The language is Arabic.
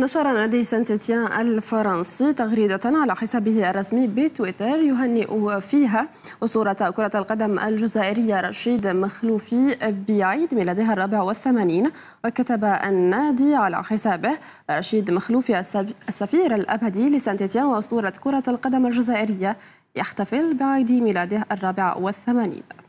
نشر نادي سانت إيتيان الفرنسي تغريدة على حسابه الرسمي بتويتر يهنئ فيها أسطورة كرة القدم الجزائرية رشيد مخلوفي بعيد ميلاده 84، وكتب النادي على حسابه: رشيد مخلوفي السفير الأبدي لسانت إيتيان وأسطورة كرة القدم الجزائرية يحتفل بعيد ميلاده 84.